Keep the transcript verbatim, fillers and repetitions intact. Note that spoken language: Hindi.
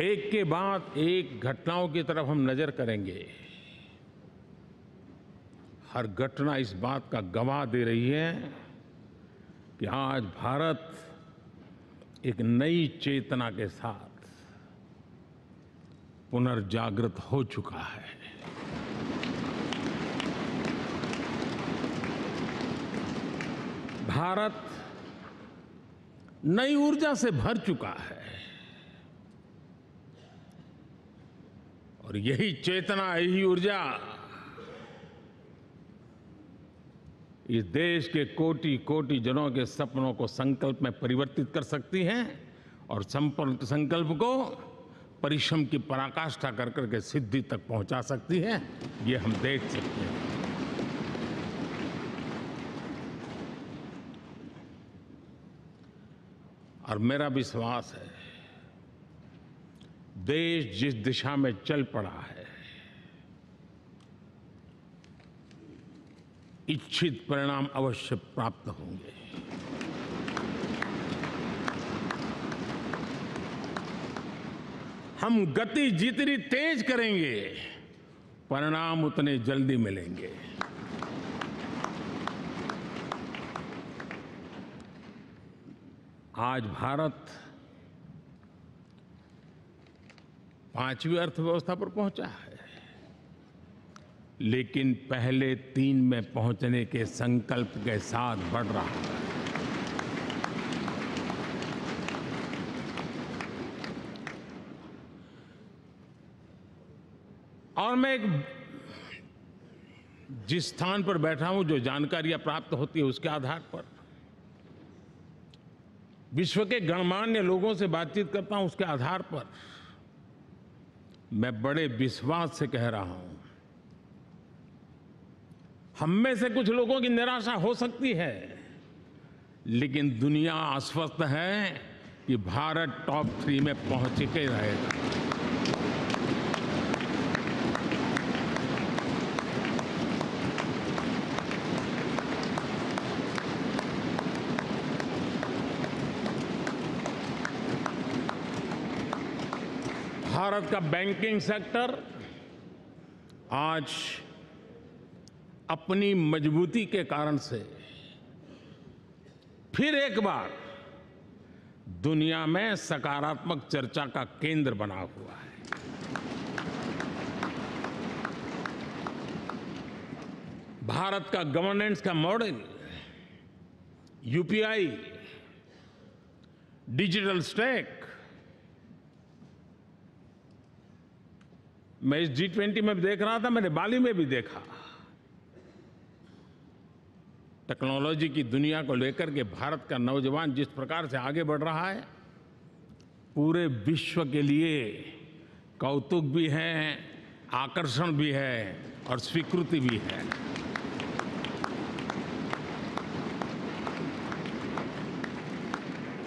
एक के बाद एक घटनाओं की तरफ हम नज़र करेंगे। हर घटना इस बात का गवाह दे रही है कि आज भारत एक नई चेतना के साथ पुनर्जागृत हो चुका है। भारत नई ऊर्जा से भर चुका है और यही चेतना, यही ऊर्जा इस देश के कोटि कोटि जनों के सपनों को संकल्प में परिवर्तित कर सकती है और संकल्प को परिश्रम की पराकाष्ठा कर करके सिद्धि तक पहुंचा सकती है। ये हम देख सकते हैं। और मेरा विश्वास है देश जिस दिशा में चल पड़ा है, इच्छित परिणाम अवश्य प्राप्त होंगे। हम गति जितनी तेज करेंगे, परिणाम उतने जल्दी मिलेंगे। आज भारत पांचवी अर्थव्यवस्था पर पहुंचा है, लेकिन पहले तीन में पहुंचने के संकल्प के साथ बढ़ रहा है। और मैं एक जिस स्थान पर बैठा हूं, जो जानकारियां प्राप्त होती है उसके आधार पर विश्व के गणमान्य लोगों से बातचीत करता हूं, उसके आधार पर मैं बड़े विश्वास से कह रहा हूं, हम में से कुछ लोगों की निराशा हो सकती है, लेकिन दुनिया आश्वस्त है कि भारत टॉप थ्री में पहुंच के रहेगा। भारत का बैंकिंग सेक्टर आज अपनी मजबूती के कारण से फिर एक बार दुनिया में सकारात्मक चर्चा का केंद्र बना हुआ है। भारत का गवर्नेंस का मॉडल, यूपीआई, डिजिटल स्टैक, मैं इस जी ट्वेंटी में भी देख रहा था, मैंने बाली में भी देखा। टेक्नोलॉजी की दुनिया को लेकर के भारत का नौजवान जिस प्रकार से आगे बढ़ रहा है, पूरे विश्व के लिए कौतुक भी है, आकर्षण भी है और स्वीकृति भी है।